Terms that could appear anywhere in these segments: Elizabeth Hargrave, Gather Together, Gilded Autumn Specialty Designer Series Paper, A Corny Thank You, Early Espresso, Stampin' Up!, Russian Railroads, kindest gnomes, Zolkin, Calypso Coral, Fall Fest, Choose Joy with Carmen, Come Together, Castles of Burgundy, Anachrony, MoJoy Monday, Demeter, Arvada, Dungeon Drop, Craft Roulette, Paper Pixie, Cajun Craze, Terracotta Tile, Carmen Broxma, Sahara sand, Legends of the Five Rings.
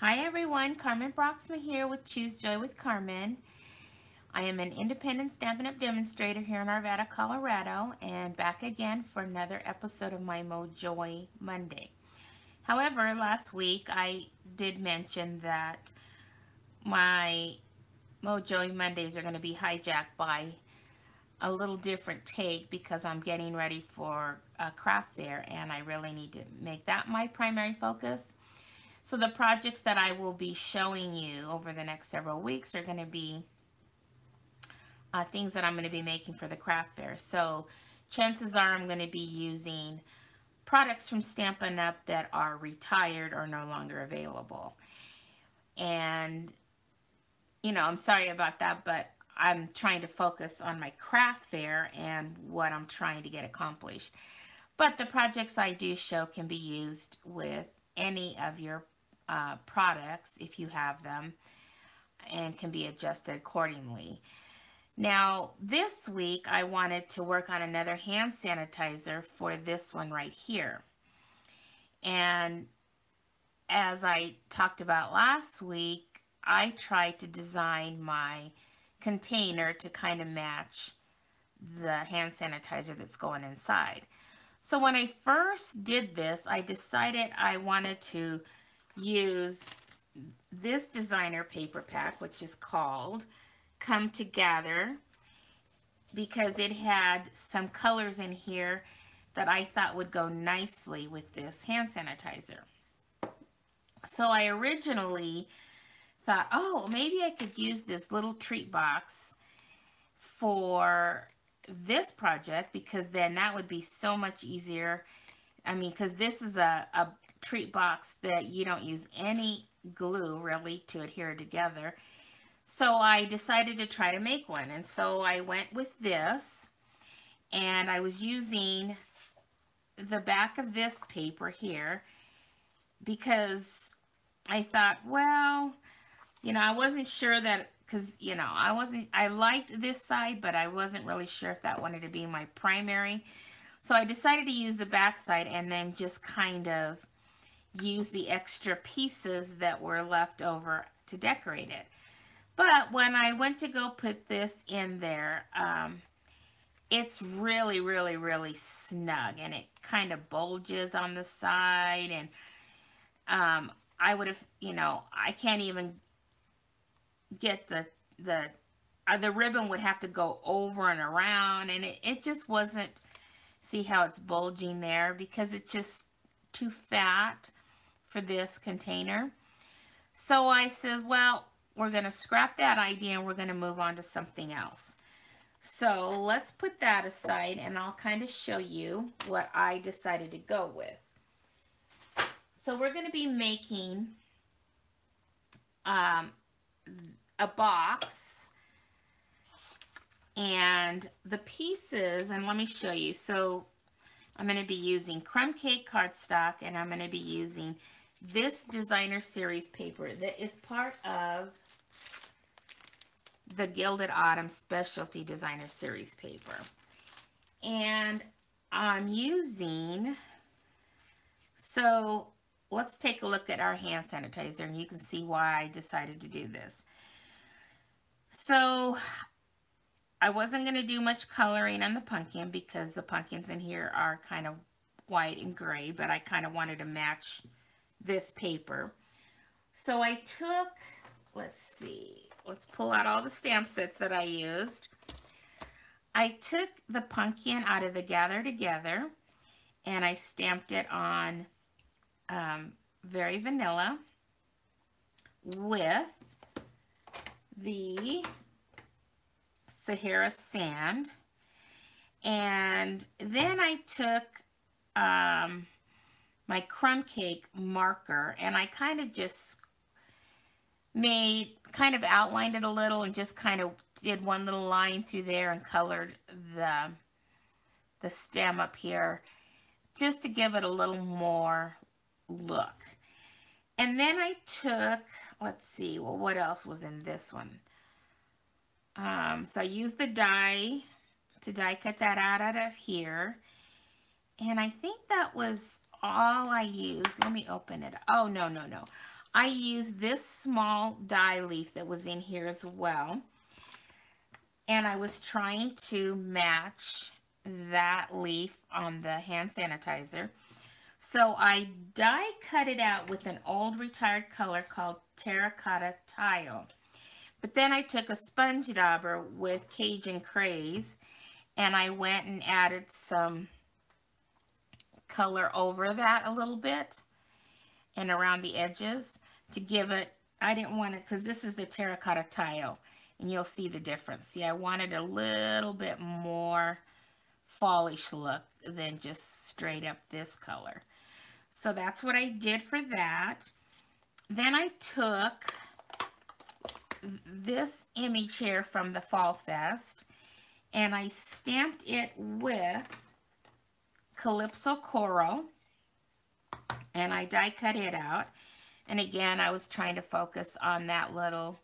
Hi everyone, Carmen Broxma here with Choose Joy with Carmen. I am an independent Stampin' Up! Demonstrator here in Arvada, Colorado, and back again for another episode of my MoJoy Monday. However, last week I did mention that my MoJoy Mondays are going to be hijacked by a little different take because I'm getting ready for a craft fair and I really need to make that my primary focus. So the projects that I will be showing you over the next several weeks are going to be things that I'm going to be making for the craft fair. So chances are I'm going to be using products from Stampin' Up! That are retired or no longer available. And, you know, I'm sorry about that, but I'm trying to focus on my craft fair and what I'm trying to get accomplished. But the projects I do show can be used with any of your products if you have them and can be adjusted accordingly. Now this week I wanted to work on another hand sanitizer for this one right here, and as I talked about last week, I tried to design my container to kind of match the hand sanitizer that's going inside. So when I first did this, I decided I wanted to use this designer paper pack, which is called Come Together, because it had some colors in here that I thought would go nicely with this hand sanitizer. So I originally thought, oh, maybe I could use this little treat box for this project, because then that would be so much easier. I mean, because this is a treat box that you don't use any glue really to adhere together. So I decided to try to make one, and so I went with this, and I was using the back of this paper here because I thought, well, you know, I wasn't sure that, because, you know, I liked this side, but I wasn't really sure if that wanted to be my primary. So I decided to use the back side and then just kind of use the extra pieces that were left over to decorate it. But when I went to go put this in there, it's really, really, really snug, and it kind of bulges on the side, and I would have, you know, I can't even get the ribbon would have to go over and around, and it just wasn't, see how it's bulging there, because it's just too fat for this container. So I says, well, we're going to scrap that idea and we're going to move on to something else. So let's put that aside and I'll kind of show you what I decided to go with. So we're going to be making a box, and the pieces, and let me show you. So I'm going to be using crumb cake cardstock, and I'm going to be using this designer series paper that is part of the Gilded Autumn Specialty Designer Series paper, and I'm using, so let's take a look at our hand sanitizer and you can see why I decided to do this. So I wasn't going to do much coloring on the pumpkin because the pumpkins in here are kind of white and gray, but I kind of wanted to match this paper. So I took, let's see, let's pull out all the stamp sets that I used. I took the pumpkin out of the Gather Together and I stamped it on Very Vanilla with the Sahara Sand, and then I took my crumb cake marker and I kind of just made, kind of outlined it a little and just kind of did one little line through there and colored the stem up here just to give it a little more look. And then I took, let's see, well, what else was in this one? So I used the die to die cut that out of here, and I think that was all I used. Let me open it. Oh, no, no, no. I used this small die leaf that was in here as well. And I was trying to match that leaf on the hand sanitizer. So I die cut it out with an old retired color called Terracotta Tile. But then I took a sponge dauber with Cajun Craze and I went and added some color over that a little bit and around the edges to give it, I didn't want it because this is the Terracotta Tile and you'll see the difference. See, I wanted a little bit more fallish look than just straight up this color. So that's what I did for that. Then I took this image here from the Fall Fest and I stamped it with Calypso Coral and I die cut it out. And again, I was trying to focus on that little,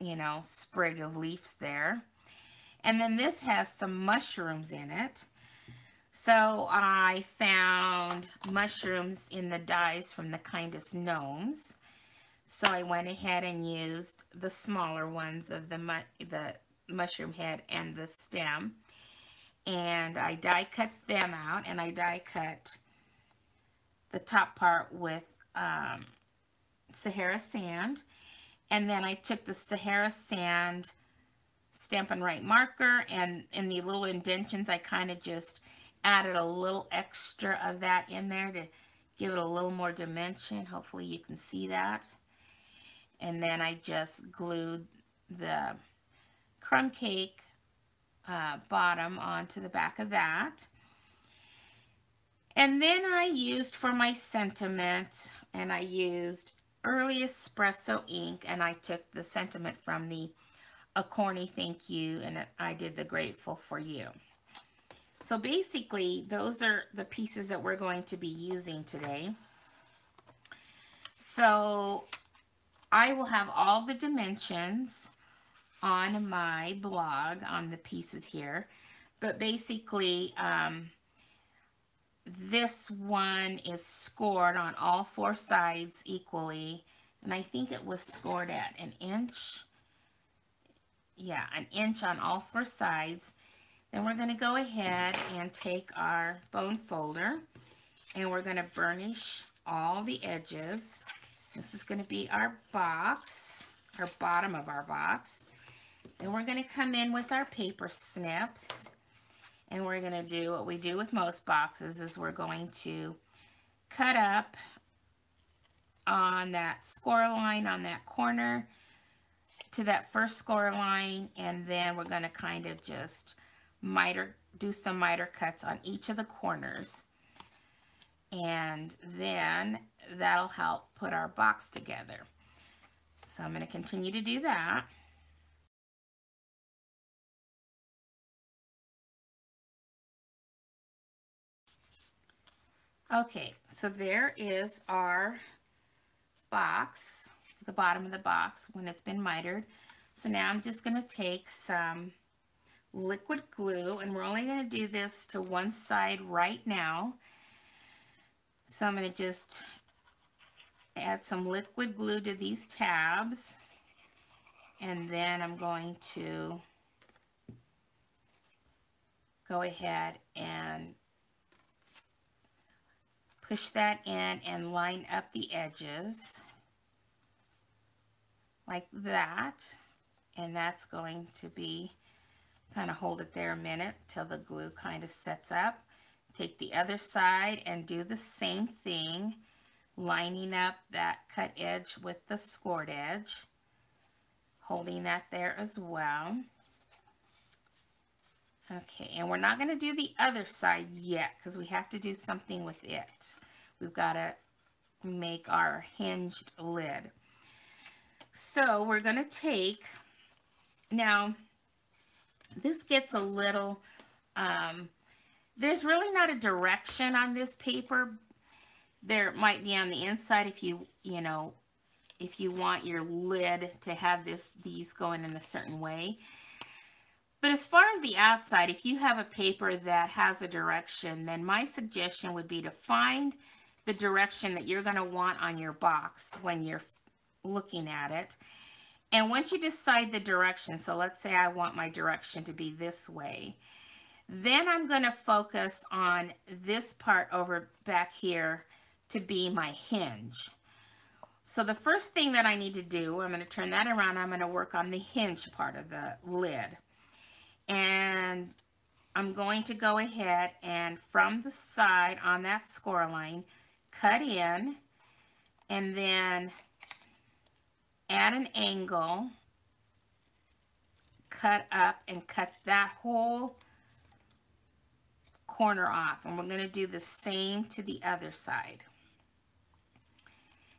you know, sprig of leaves there. And then this has some mushrooms in it. So I found mushrooms in the dies from the Kindest Gnomes. So I went ahead and used the smaller ones of the mushroom head and the stem. And I die cut them out and I die cut the top part with Sahara sand. And then I took the Sahara sand Stampin' Right marker and in the little indentions I kind of just added a little extra of that in there to give it a little more dimension. Hopefully you can see that. And then I just glued the crumb cake bottom onto the back of that. And then I used for my sentiment, and I used Early Espresso ink, and I took the sentiment from the A Corny Thank You, and I did the Grateful For You. So basically, those are the pieces that we're going to be using today. So I will have all the dimensions on my blog on the pieces here, but basically this one is scored on all four sides equally, and I think it was scored at an inch. Yeah, an inch on all four sides. Then we're going to go ahead and take our bone folder and we're going to burnish all the edges. This is going to be our box, our bottom of our box. And we're going to come in with our paper snips and we're going to do what we do with most boxes is we're going to cut up on that score line on that corner to that first score line, and then we're going to kind of just do some miter cuts on each of the corners, and then that'll help put our box together. So I'm going to continue to do that. Okay, so there is our box, the bottom of the box when it's been mitered. So now I'm just going to take some liquid glue and we're only going to do this to one side right now. So I'm going to just add some liquid glue to these tabs and then I'm going to go ahead and push that in and line up the edges like that, and that's going to be, kind of hold it there a minute till the glue kind of sets up. Take the other side and do the same thing, lining up that cut edge with the scored edge, holding that there as well. Okay, and we're not going to do the other side yet because we have to do something with it. We've got to make our hinged lid. So we're going to take, now this gets a little, there's really not a direction on this paper. There might be on the inside if you know, if you want your lid to have these going in a certain way. But as far as the outside, if you have a paper that has a direction, then my suggestion would be to find the direction that you're going to want on your box when you're looking at it. And once you decide the direction, so let's say I want my direction to be this way, then I'm going to focus on this part over back here to be my hinge. So the first thing that I need to do, I'm going to turn that around, I'm going to work on the hinge part of the lid. And I'm going to go ahead and from the side on that score line, cut in and then add an angle, cut up and cut that whole corner off. And we're going to do the same to the other side.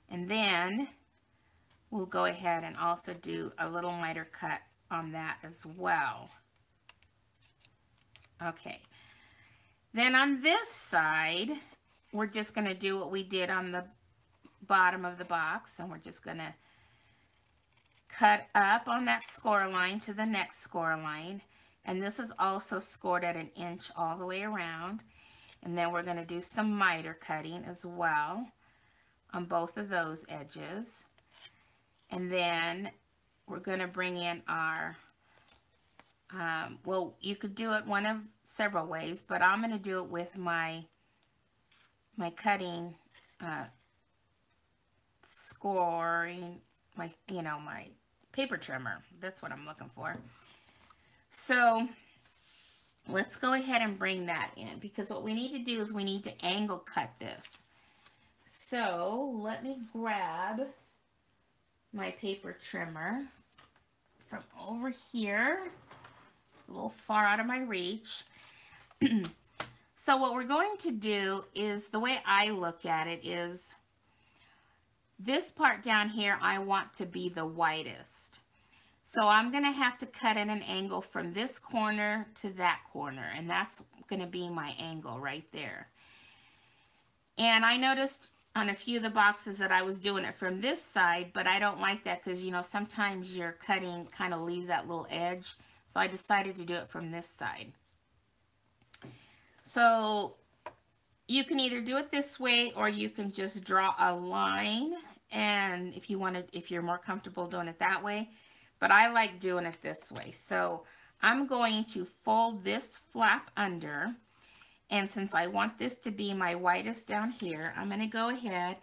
And then we'll go ahead and also do a little miter cut on that as well. Okay, then on this side, we're just going to do what we did on the bottom of the box, and we're just going to cut up on that score line to the next score line, and this is also scored at 1 inch all the way around. And then we're going to do some miter cutting as well on both of those edges, and then we're going to bring in our well, you could do it one of several ways, but I'm going to do it with my cutting, scoring, my paper trimmer. That's what I'm looking for. So let's go ahead and bring that in, because what we need to do is we need to angle cut this. So let me grab my paper trimmer from over here. A little far out of my reach. So what we're going to do is, the way I look at it is, this part down here I want to be the widest, so I'm going to have to cut in an angle from this corner to that corner, and that's going to be my angle right there. And I noticed on a few of the boxes that I was doing it from this side, but I don't like that, because sometimes your cutting kind of leaves that little edge. So I decided to do it from this side. So you can either do it this way, or you can just draw a line. And if you want to, if you're more comfortable doing it that way, but I like doing it this way. So I'm going to fold this flap under. And since I want this to be my widest down here, I'm going to go ahead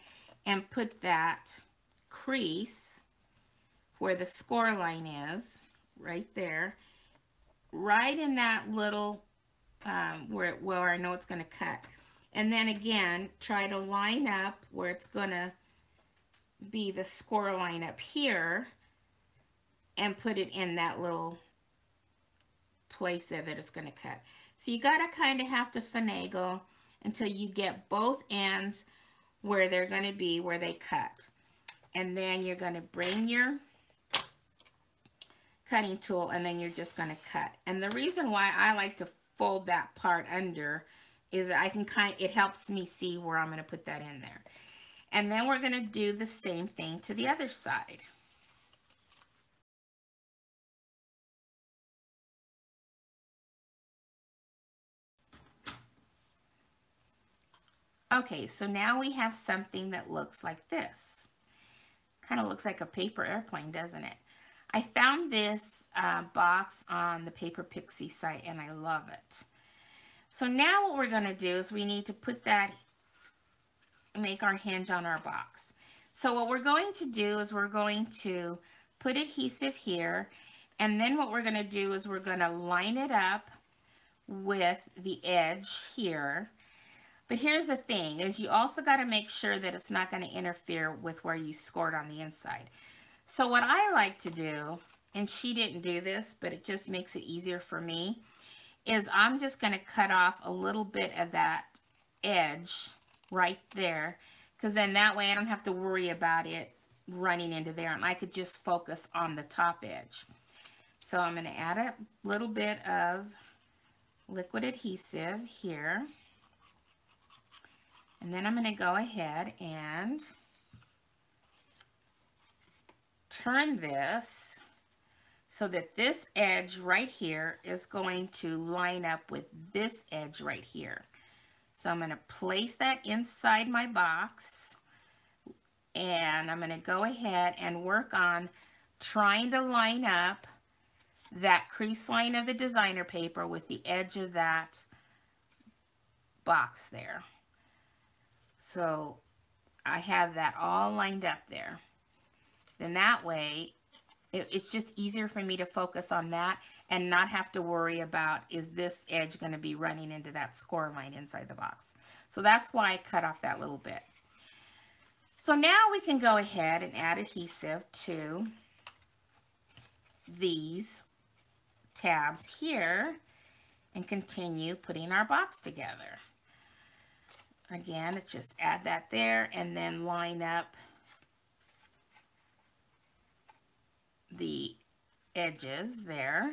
and put that crease where the score line is right there, right in that little where I know it's going to cut. And then again, try to line up where it's going to be the score line up here, and put it in that little place there that it's going to cut. So you got to kind of have to finagle until you get both ends where they're going to be, where they cut. And then you're going to bring your cutting tool, and then you're just going to cut. And the reason why I like to fold that part under is that I can it helps me see where I'm going to put that in there. And then we're going to do the same thing to the other side. Okay, so now we have something that looks like this. Kind of looks like a paper airplane, doesn't it? I found this box on the Paper Pixie site, and I love it. So now what we're going to do is we need to put that, make our hinge on our box. So what we're going to do is we're going to put adhesive here, and then what we're going to do is we're going to line it up with the edge here. But here's the thing, is you also got to make sure that it's not going to interfere with where you scored on the inside. So what I like to do, and she didn't do this, but it just makes it easier for me, is I'm just going to cut off a little bit of that edge right there, because then that way I don't have to worry about it running into there, and I could just focus on the top edge. So I'm going to add a little bit of liquid adhesive here, and then I'm going to go ahead and turn this so that this edge right here is going to line up with this edge right here. So I'm going to place that inside my box, and I'm going to go ahead and work on trying to line up that crease line of the designer paper with the edge of that box there. So I have that all lined up there. Then that way, it's just easier for me to focus on that and not have to worry about, is this edge going to be running into that score line inside the box? So that's why I cut off that little bit. So now we can go ahead and add adhesive to these tabs here and continue putting our box together. Again, it's just add that there and then line up the edges there.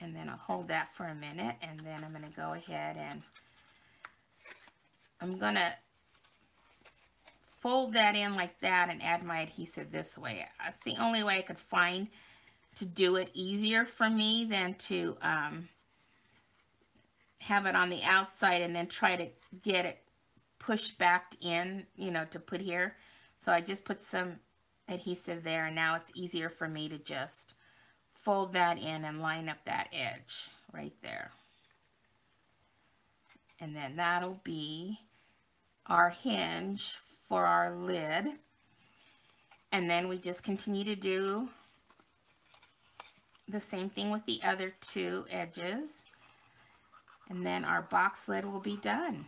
And then I'll hold that for a minute, and then I'm going to go ahead and I'm going to fold that in like that and add my adhesive this way. That's the only way I could find to do it easier for me than to have it on the outside and then try to get it pushed back in, you know, to put here. So I just put some adhesive there, and now it's easier for me to just fold that in and line up that edge right there. And then that'll be our hinge for our lid. And then we just continue to do the same thing with the other two edges. And then our box lid will be done.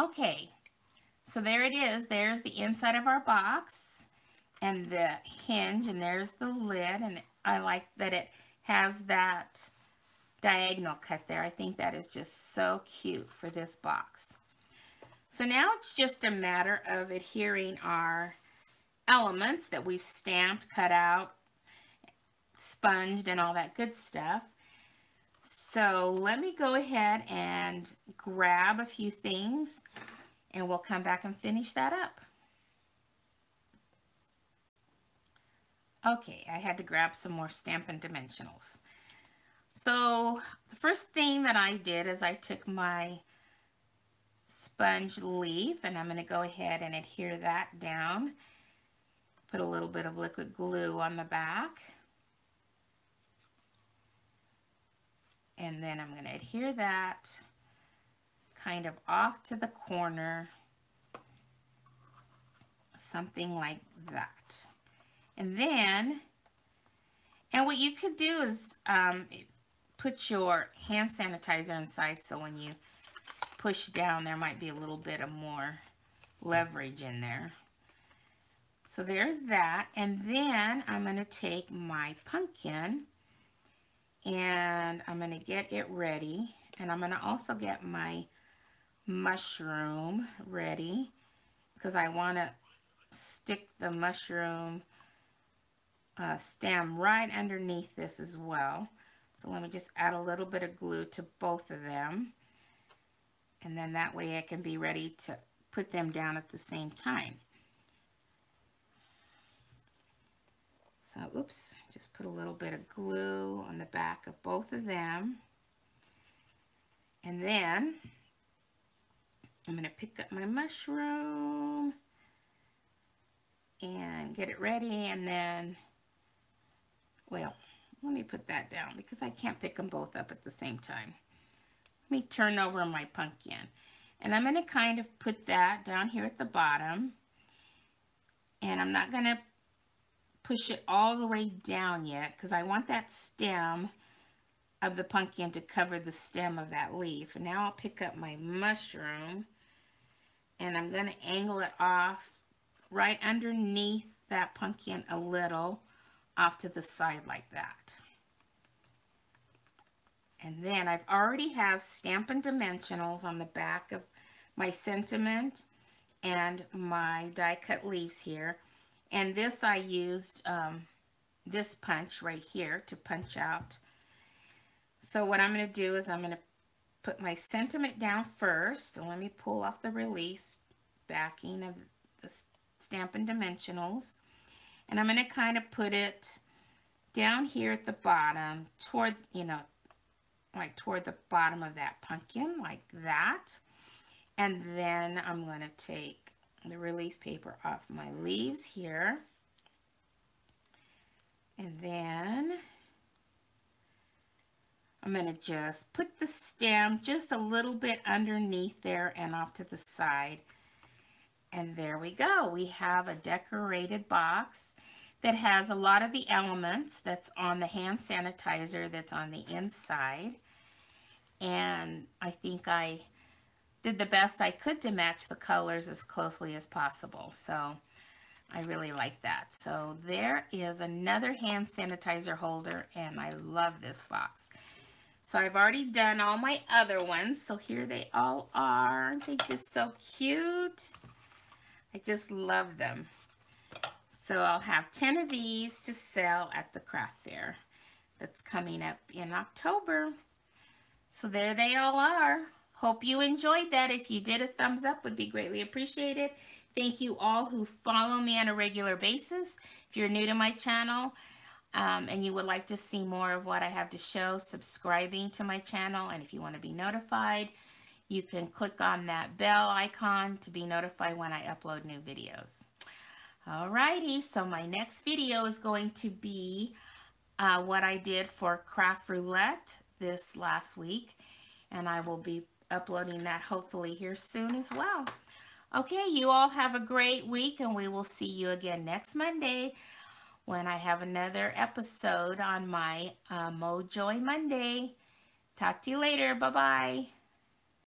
Okay, so there it is. There's the inside of our box and the hinge, and there's the lid, and I like that it has that diagonal cut there. I think that is just so cute for this box. So now it's just a matter of adhering our elements that we've stamped, cut out, sponged, and all that good stuff. So let me go ahead and grab a few things, and we'll come back and finish that up. Okay, I had to grab some more Stampin' Dimensionals. So the first thing that I did is I took my sponge leaf, and I'm going to go ahead and adhere that down. Put a little bit of liquid glue on the back. And then I'm going to adhere that kind of off to the corner, something like that. And then, and what you could do is put your hand sanitizer inside, so when you push down, there might be a little bit of more leverage in there. So there's that. And then I'm going to take my pumpkin, and I'm going to get it ready, and I'm going to also get my mushroom ready, because I want to stick the mushroom stem right underneath this as well. So let me just add a little bit of glue to both of them, and then that way I can be ready to put them down at the same time. So, oops, just put a little bit of glue on the back of both of them. And then I'm going to pick up my mushroom and get it ready. And then, well, let me put that down because I can't pick them both up at the same time. Let me turn over my pumpkin. And I'm going to kind of put that down here at the bottom. And I'm not going to push it all the way down yet, because I want that stem of the pumpkin to cover the stem of that leaf. And now I'll pick up my mushroom, and I'm going to angle it off right underneath that pumpkin a little off to the side like that. And then I've already have Stampin' Dimensionals on the back of my sentiment and my die cut leaves here. And this I used this punch right here to punch out. So what I'm going to do is I'm going to put my sentiment down first. So let me pull off the release backing of the Stampin' Dimensionals. And I'm going to kind of put it down here at the bottom toward, you know, like toward the bottom of that pumpkin, like that. And then I'm going to take the release paper off my leaves here. And then I'm going to just put the stem just a little bit underneath there and off to the side. And there we go. We have a decorated box that has a lot of the elements that's on the hand sanitizer that's on the inside. And I think I did the best I could to match the colors as closely as possible. So I really like that. So there is another hand sanitizer holder, and I love this box. So I've already done all my other ones. So here they all are. Aren't they just so cute? I just love them. So I'll have 10 of these to sell at the craft fair that's coming up in October. So there they all are. Hope you enjoyed that. If you did, a thumbs up would be greatly appreciated. Thank you all who follow me on a regular basis. If you're new to my channel and you would like to see more of what I have to show, subscribing to my channel. And if you want to be notified, you can click on that bell icon to be notified when I upload new videos. Alrighty, so my next video is going to be what I did for Craft Roulette this last week. And I will be uploading that hopefully here soon as well. Okay, you all have a great week, and we will see you again next Monday when I have another episode on my MoJoy Monday. Talk to you later. Bye-bye.